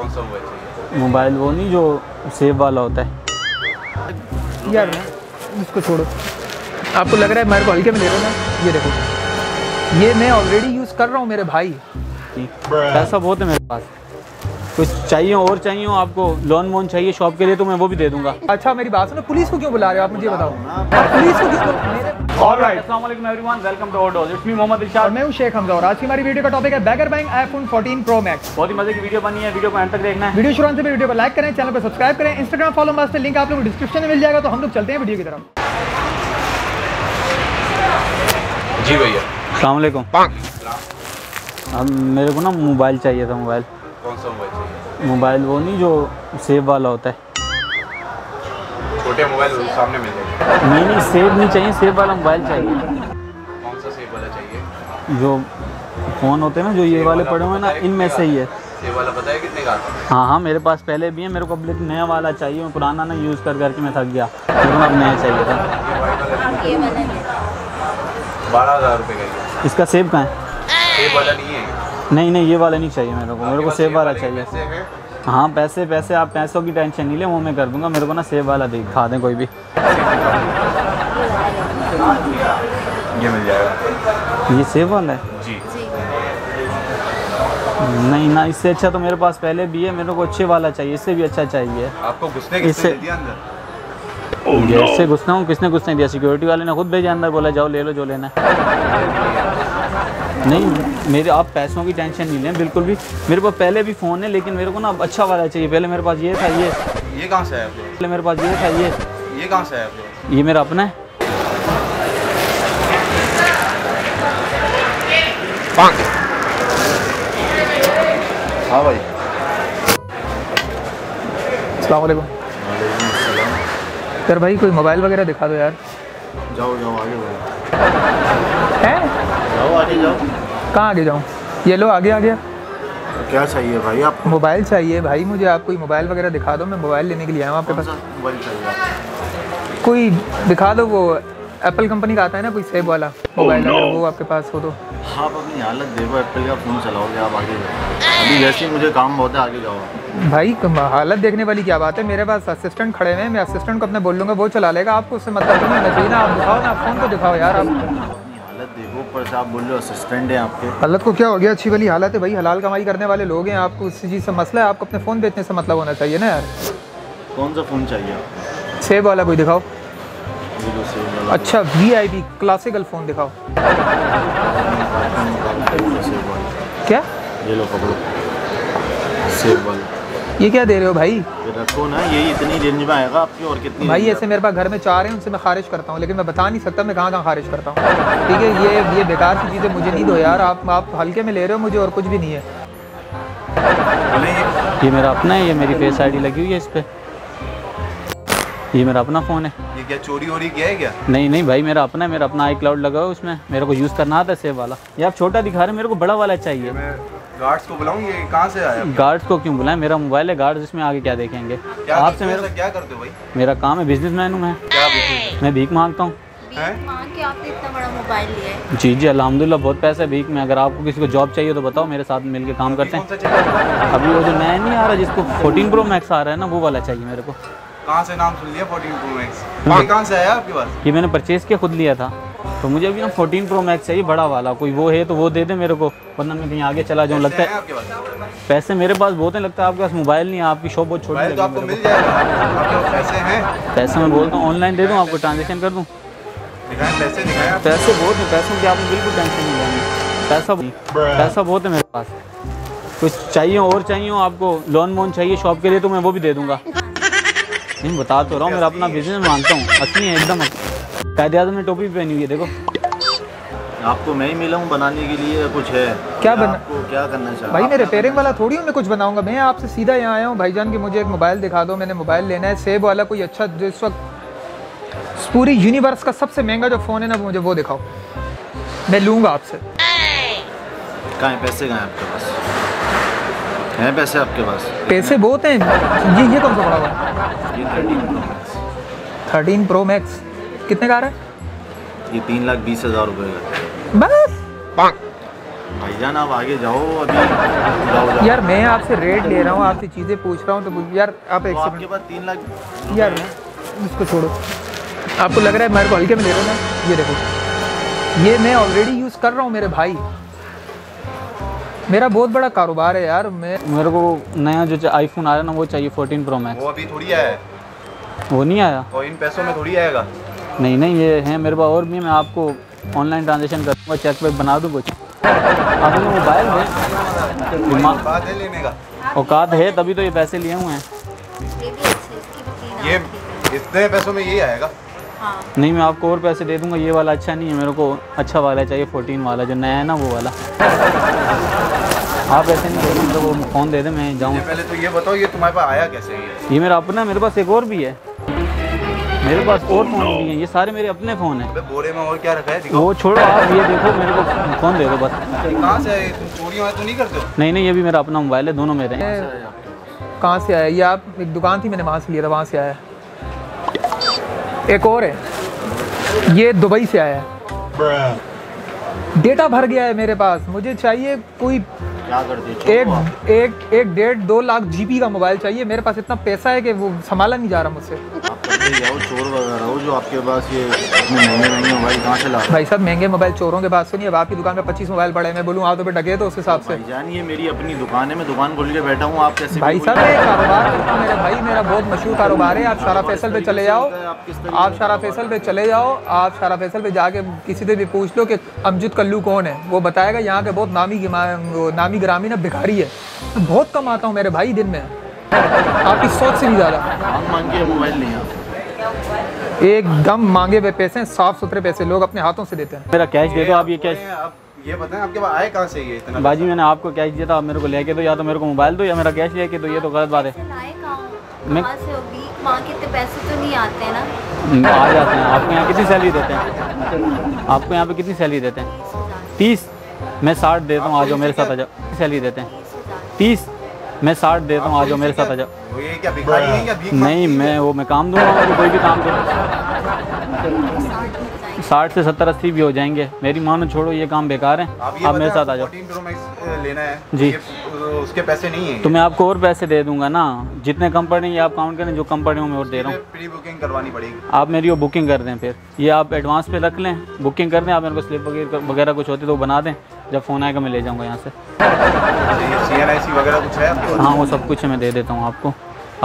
कौन सा मोबाइल चाहिए? मोबाइल वो नहीं जो सेब वाला होता है यार, इसको छोड़ो। आपको लग रहा है मेरे को हल्के में ले रहा ना, ये देखो ये मैं ऑलरेडी यूज़ कर रहा हूँ मेरे भाई। पैसा बहुत है मेरे पास, कुछ चाहिए और चाहिए हो आपको? लोन वोन चाहिए शॉप के लिए तो मैं वो भी दे दूंगा। अच्छा मेरी बात सुनो, पुलिस को क्यों बुला रहे हो आप, मुझे बताओ पुलिस को क्यों? ऑलराइट, अस्सलाम वालेकुम everyone, welcome to overdose. It's me Mohammad Irshad और मैं हूं शेख हमजा और आज की हमारी वीडियो का टॉपिक है beggar buying iPhone 14 pro max. बहुत ही मजे की वीडियो बनी है, वीडियो को एंड तक देखना है। वीडियो शुरू से वीडियो को लाइक करें, चैनल को सब्सक्राइब करें, इंस्टाग्राम फॉलो मास्टर लिंक आप लोगों को डिस्क्रिप्शन में मिल जाएगा। तो हम लोग चलते हैं वीडियो की तरफ। जी भैया अस्सलाम वालेकुम। अब मेरे को ना मोबाइल चाहिए था। मोबाइल कौन सा मोबाइल चाहिए? मोबाइल वो नहीं जो सेब वाला होता है, छोटे मोबाइल सामने मिल जाएंगे। नहीं नहीं सेब नहीं चाहिए, सेब वाला मोबाइल चाहिए। कौन सा सेब वाला चाहिए? जो फ़ोन होते हैं ना जो ये वाले पड़े हुए हैं ना, इनमें से ही है। सेब वाला पता है कितने का? हाँ हाँ मेरे पास पहले भी है, मेरे को अब एक नया वाला चाहिए। मैं पुराना ना यूज़ कर करके मैं थक गया, लेकिन अब नया चाहिए था। 12,000 रुपये का इसका सेब कहाँ है? सेब वाला नहीं है? नहीं नहीं ये वाला नहीं चाहिए मेरे को, मेरे को सेब वाला चाहिए। हाँ पैसे पैसे आप पैसों की टेंशन नहीं ले, वो मैं कर दूंगा। मेरे को ना सेब वाला दिखा दें कोई भी, ये मिल जाएगा। ये सेब वाला है जी? नहीं ना, इससे अच्छा तो मेरे पास पहले भी है। मेरे को अच्छे वाला चाहिए, इससे भी अच्छा चाहिए। आपको घुसने किसने दिया अंदर? इससे घुसना हूँ, किसने घुसने दिया? सिक्योरिटी वाले ने खुद भेजा अंदर, बोला जाओ ले लो जो लेना है। नहीं मेरे, आप पैसों की टेंशन नहीं लें बिल्कुल भी। मेरे पास पहले भी फ़ोन है, लेकिन मेरे को ना अब अच्छा वाला चाहिए। पहले मेरे पास ये था, ये कहाँ से आया? पहले मेरे पास ये था, ये कहाँ से आया? ये मेरा अपना है। हाँ भाई अस्सलाम वालेकुम। सर भाई कोई मोबाइल वगैरह दिखा दो यार। जाओ जाओ आगे बढ़ो। हैं आगे जाओ। कहाँ आगे जाऊँ? ये लो आगे आ गया। क्या चाहिए भाई आपको? मोबाइल चाहिए भाई मुझे, आप कोई मोबाइल वगैरह दिखा दो, मैं मोबाइल लेने के लिए आया हूँ आपके पास। मोबाइल चाहिए कोई दिखा दो, वो एप्पल कंपनी का आता है ना कोई सेब वाला मोबाइल, अगर वो आपके पास हो तो। आप अपनी हालत देखो, एप्पल का फ़ोन चलाओगे आप? आगे जाओ अभी, जैसे मुझे काम बहुत है, आगे जाओ भाई। हालत देखने वाली क्या बात है, मेरे पास असिस्टेंट खड़े हैं, मैं असिस्टेंट को अपना बोल लूँगा, वो चला लेगा। आपको उससे मतलब नहीं होना चाहिए ना, आप दिखाओ ना, फ़ोन तो दिखाओ यार। आप देखो पर साहब बोल रहे हो असिस्टेंट है आपके, हालत को क्या हो गया? अच्छी वाली हालत है भाई, हलाल कमाई करने वाले लोग हैं, आपको उस चीज़ से मसला है। आपको अपने फ़ोन बेचने से मतलब होना चाहिए ना यार। कौन सा फ़ोन चाहिए आपको? सेब वाला कोई दिखाओ। अच्छा VIP क्लासिकल फ़ोन दिखाओ। क्या ये लो पकड़ो सेब वाला। ये क्या दे रहे हो भाई? रखो ना, यही इतनी रेंज में आएगा आपकी। और कितनी भाई? ऐसे मेरे पास घर में 4 हैं, उनसे मैं खारिज करता हूँ, लेकिन मैं बता नहीं सकता मैं कहाँ कहाँ खारिज करता हूँ। ठीक है ये बेकार की चीज़ें मुझे नहीं दो यार। आप हल्के में ले रहे हो मुझे, और कुछ भी नहीं है। ये मेरा अपना है, ये मेरी फेस ID लगी हुई है इस पर। ये मेरा अपना फ़ोन है। ये क्या चोरी हो रही क्या है क्या? नहीं नहीं भाई मेरा अपना है, मेरा अपना iCloud लगा हुआ उसमें, मेरे को यूज़ करना आता है सेब वाला। ये आप छोटा दिखा रहे, मेरे को बड़ा वाला चाहिए। गार्ड्स को बुलाऊं? ये कहाँ से आया? गार्ड्स को क्यों बुलाएं, मेरा मोबाइल है, गार्ड्स इसमें आगे क्या देखेंगे? आपसे मेरा क्या करते हो भाई? मेरा काम है, बिजनेसमैन हूँ मैं। क्या बिजनेस? मैं भीख मांगता हूँ। आपने इतना बड़ा मोबाइल लिया है? जी जी अल्हम्दुलिल्लाह बहुत पैसा है भीख में। अगर आपको किसी को जॉब चाहिए तो बताओ, मेरे साथ मिलके काम करते हैं। अभी वो जो नया नहीं आ रहा जिसको 14 Pro Max आ रहा है ना, वो वाला चाहिए मेरे को। कहाँ से नाम सुन लिया 14 Pro Max? कहाँ से आया आपके पास? ये मैंने परचेज किया, खुद लिया था। तो मुझे अभी ना 14 Pro Max चाहिए बड़ा वाला, कोई वो है तो वो दे दे मेरे को, वरना मैं कहीं आगे चला जाऊँ। लगता है पैसे मेरे पास बहुत हैं, लगता है आपके पास मोबाइल नहीं है, आपकी शॉप बहुत छोटी है। तो आपको मिल जाएगा, आपके पास पैसे हैं? पैसे मैं बोलता हूँ ऑनलाइन दे दूँ आपको, ट्रांजेक्शन कर दूँ? पैसे बहुत हैं, पैसों की आपको बिल्कुल टेंशन नहीं लेनी। पैसा बहुत है मेरे पास, कुछ चाहिए और चाहिए आपको? लोन वोन चाहिए शॉप के लिए तो मैं वो भी दे दूँगा। नहीं बता तो रहा हूँ, मेरा अपना बिजनेस मानता हूँ, असली है एकदम। कायदे आज़म ने टोपी पहनी हुई है, देखो। आपको मैं ही मिला हूँ बनाने के लिए, कुछ है क्या बना? आपको क्या करना चाहिए भाई? मैं रिपेयरिंग वाला थोड़ी हूँ, मैं कुछ बनाऊंगा। मैं आपसे सीधा यहाँ आया हूँ भाईजान कि मुझे एक मोबाइल दिखा दो, मैंने मोबाइल लेना है। सेब वाला कोई अच्छा, जो इस वक्त पूरी यूनिवर्स का सबसे महंगा जो फ़ोन है ना, मुझे वो दिखाओ, मैं लूँगा आपसे। कहाँ है पैसे? कहाँ आपके पास हैं पैसे? आपके पास पैसे बहुत हैं। ये कौन सा पड़ा हुआ? 13 Pro Max कितने का आ रहा है? ये 3,20,000 रुपये का। बस भाईजान आप आगे जाओ अभी। यार मैं आपसे रेट ले रहा हूँ, आपसे चीज़ें पूछ रहा हूँ तो यार आप एक आपके पास 3 लाख। यार इसको छोड़ो, आपको लग रहा है मेरे को हल्के में ले रहा हूँ ना। ये देखो, ये मैं ऑलरेडी यूज़ कर रहा हूँ मेरे भाई, मेरा बहुत बड़ा कारोबार है यार। मैं मेरे को नया जो आईफोन आ रहा है ना वो चाहिए 14 प्रो मैक्स। वो अभी थोड़ी आया है, वो नहीं आया, और इन पैसों में थोड़ी आएगा। नहीं नहीं ये है मेरे पास और भी, मैं आपको ऑनलाइन ट्रांजेक्शन कर दूँगा, चेक पे बना दूँ कुछ। आपने मोबाइल है लेने का औकात है तभी तो ये पैसे लिए हुए हैं। ये इतने पैसों में यही आएगा? हाँ। नहीं मैं आपको और पैसे दे दूंगा, ये वाला अच्छा नहीं है, मेरे को अच्छा वाला चाहिए 14 वाला जो नया है ना वो वाला। आप ऐसे नहीं दे तो वो फ़ोन दे दे मैं जाऊँ। पहले तो ये बताओ ये तुम्हारे पास आया कैसे है? ये मेरा अपना, मेरे पास एक और भी है, मेरे पास और फोन भी है, ये सारे मेरे अपने फ़ोन हैं। बोरे में और क्या रखा है? वो छोड़ो आप, ये देखो मेरे को फ़ोन दे दो बस। कहाँ से चोरियाँ तो नहीं करते? नहीं नहीं ये भी मेरा अपना मोबाइल है, दोनों मेरे हैं। कहाँ से आया ये? आप एक दुकान थी मैंने वहाँ से लिया था, वहाँ से आया। एक और है ये दुबई से आया है। डेटा भर गया है मेरे पास, मुझे चाहिए कोई क्या कर एक 1.5-2 लाख GB का मोबाइल चाहिए। मेरे पास इतना पैसा है कि वो संभाला नहीं जा रहा मुझसे। चोर वगैरह हो जो आपके पास ये महंगे महंगे मोबाइल कहाँ से ला? भाई साहब महंगे मोबाइल चोरों के पास से नहीं। अब आपकी दुकान पे 25 मोबाइल पड़े, मैं बोलूँ आप तो पे डगे तो उस हिसाब से। ये मेरी अपनी दुकान है, मैं दुकान खोल के बैठा हूँ, आप कैसे? भाई साहब मैं कारोबार करता हूँ मेरे भाई, मेरा बहुत मशहूर कारोबार है। आप शारा फैसल पे चले जाओ, आप शारा फैसल पे चले जाओ, आप शारा फैसल पे जाके किसी से भी पूछ लो कि अमजद कल्लू कौन है, वो बताएगा। यहाँ के बहुत नामी ग्रामी ना भिखारी है। मैं बहुत कम आता हूँ मेरे भाई दिन में, आपकी सोच से भी ज़्यादा। मोबाइल नहीं है एकदम मांगे हुए पैसे, साफ सुथरे पैसे लोग अपने हाथों से देते हैं। मेरा कैश दे दो आप। ये कैश आप ये बताएं आपके पास आए कहाँ से ये इतना? बाजी मैंने आपको कैश दिया था, आप मेरे को लेके दो, या तो मेरे को मोबाइल दो या मेरा कैश लेके दो। ये तो गलत बात है। मैं पैसे तो नहीं आते हैं ना? आ जाते हैं। आपको यहाँ कितनी सैलरी देते हैं? आपको यहाँ पे कितनी सैलरी देते हैं? 30। मैं 60 देता हूँ, आ जाओ मेरे साथ, आ जाओ। सैलरी देते हैं 30, मैं 60 देता हूँ, आ जाओ मेरे साथ, आ जाओ। ये क्या भिखारी है क्या? भीख नहीं, मैं वो मैं काम दूंगा आपको, कोई भी काम दूंगा। 60 से 70-80 भी हो जाएंगे। मेरी मानो छोड़ो ये काम बेकार है, आप मेरे साथ आ जाओ। 14 Pro Max लेना है जी, उसके पैसे नहीं है तो मैं आपको और पैसे दे दूंगा ना। जितने कम पड़ेंगे आप काउंट करें, जो कम पड़े होंगे और दे रहा हूँ। प्री बुकिंग करवानी पड़ेगी, आप मेरी वो बुकिंग कर दें। फिर ये आप एडवांस पे रख लें, बुकिंग कर दें। आप मेरे को स्लिप वगैरह कुछ होती तो बना दें, जब फ़ोन आएगा मैं ले जाऊंगा यहाँ से। CNIC वगैरह कुछ है आपके? हाँ वो सब कुछ है, मैं दे देता हूँ आपको।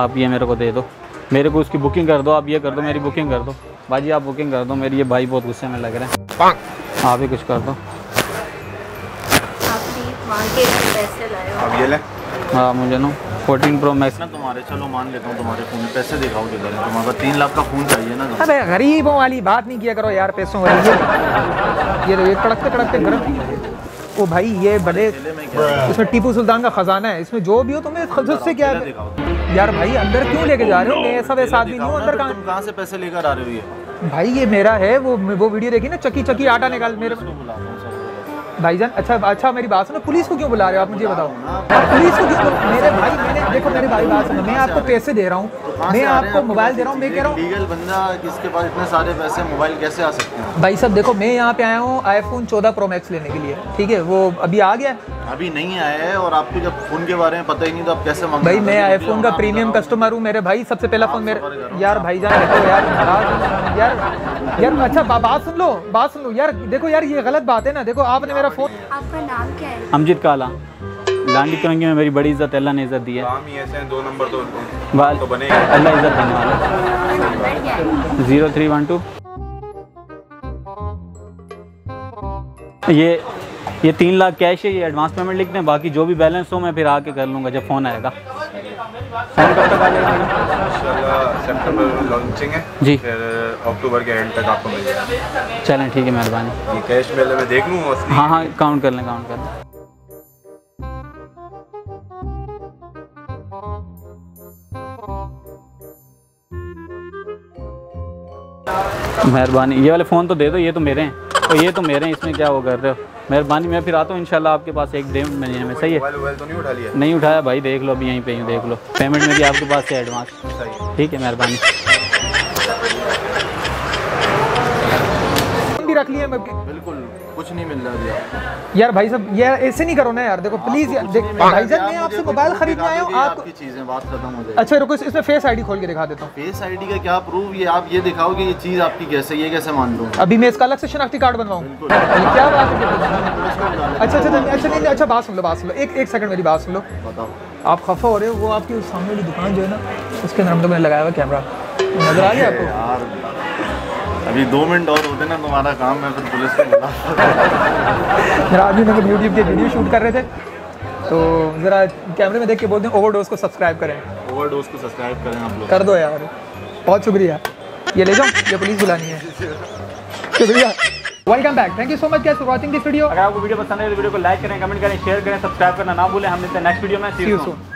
आप ये मेरे को दे दो, मेरे को उसकी बुकिंग कर दो। आप ये कर दो, मेरी बुकिंग कर दो। भाजी आप बुकिंग कर दो मेरी, ये भाई बहुत गुस्से में लग रहे हैं। आप ही कुछ कर दो। आप ये ले। हाँ मुझे ना 14 Pro Max ना तुम्हारे, चलो मान लेता हूँ तुम्हारे फ़ोन में पैसे दिखाओ किधर है, तुम्हारा 3 लाख का फ़ोन चाहिए ना। अरे गरीबों वाली बात नहीं किया करो यार, पैसों वाली। ये कड़कते कड़कते गर्म। ओ भाई ये बड़े, इसमें टीपू सुल्तान का ख़जाना है, इसमें जो भी हो तुम्हें खुद से क्या है यार? भाई अंदर क्यों लेके जा रहे हो? मैं ऐसा वैसा आदमी हूँ, अंदर कहाँ से पैसे लेकर आ रहे हो? ये भाई ये मेरा है। वो वीडियो देखी ना, चक्की चक्की आटा निकाल मेरे भाईजान। अच्छा अच्छा मेरी बात सुनो, पुलिस को क्यों बुला रहे हो आप? मुझे बताओ पुलिस को क्यों? मेरे भाई मैंने देखो मेरे भाई बात सुनो, मैं आपको पैसे दे रहा हूँ, मैं आपको मोबाइल दे रहा हूँ, मैं कह रहा हूँ लीगल बंदा किसके पास इतने सारे पैसे मोबाइल कैसे आ सकते हैं? भाई साहब देखो मैं यहाँ पे आया हूँ iPhone 14 Pro Max लेने के लिए, ठीक है? वो अभी आ गया? अभी नहीं आया है। और आपको जब फ़ोन के बारे में पता ही नहीं तो आप कैसे मांग? भाई मैं iPhone का प्रीमियम कस्टमर हूँ मेरे भाई, सबसे पहला फ़ोन मेरे। यार भाईजान देखो यार यार यार अच्छा बात सुन लो, बात सुन लो यार। देखो यार ये गलत बात है ना। देखो आपने मेरा फ़ोन, आपका नाम क्या है? अमजद काला। लांडी करेंगे में मेरी बड़ी इज्जत, अल्लाह ने इज्जत दी है। काम ही ऐसे हैं, 2 नंबर तो बनेगा, अल्लाह इज्जत देने वाला। 0312 ये 3 लाख कैश है, ये एडवांस पेमेंट लिख दें, बाकी जो भी बैलेंस हो मैं फिर आके कर लूँगा जब फ़ोन आएगा। फ़ोन कब तक आ जाएगा? सितंबर में लॉन्चिंग है जी, फिर अक्टूबर के एंड तक आपको मिल जाएगा। चलें ठीक है, मेहरबानी। कैश मेले में देख लूँ? हाँ हाँ काउंट कर लें, काउंट कर लें। मेहरबानी। ये वाले फ़ोन तो दे दो, ये तो मेरे हैं। तो ये तो मेरे हैं, इसमें क्या वो कर रहे हो? मेहरबानी मैं फिर आता हूँ इंशाल्लाह आपके पास 1-1.5 महीने में। सही है? मोबाइल तो नहीं उठा लिया? नहीं उठाया भाई, देख लो अभी यहीं पे ही देख लो। पेमेंट में भी आपके पास है एडवांस? ठीक है मेहरबानी। रख लिए बिल्कुल कुछ नहीं मिल रहा है यार। भाई साहब यार ऐसे नहीं करो ना यार, देखो प्लीज यार, भाई साहब मैं आपसे मोबाइल खरीदने आया हूं, आपकी चीजें बात खत्म हो जाएगी। अच्छा रुको, इसमें फेस आईडी खोल के दिखा देता हूं। फेस आईडी का क्या प्रूफ? ये आप ये दिखाओ कि ये चीज आपकी कैसे, ये कैसे मान लूं? अभी मैं इसका अलग से शनाख्ती कार्ड बनवाऊं? क्या बात है। अच्छा अच्छा अच्छा अच्छा बात सुन लो, बात सुन लो, एक सेकंड मेरी बात सुन लो। बताओ आप खफा हो रहे हो, वो आपकी उस सामने वाली दुकान जो है ना उसके नाम पे मैंने लगाया हुआ कैमरा, नजर आ गया आपको? यार अभी 2 मिनट और होते ना तुम्हारा काम है, फिर पुलिस को बुला। जरा अभी हम YouTube के वीडियो शूट कर रहे थे तो ज़रा कैमरे में देख के बोल दें ओवरडोज को सब्सक्राइब करें, ओवरडोज को सब्सक्राइब करें आप लोग, कर दो यार, बहुत शुक्रिया। ये ले जाओ, ये पुलिस बुलानी है, शुक्रिया। Welcome back, thank you so much guys for watching this video. अगर आपको वीडियो पसंद आए तो वीडियो को लाइक करें, कमेंट करें, शेयर करें, सब्सक्राइब करना ना भूलें। हम मिलते हैं नेक्स्ट वीडियो में, सी यू सून।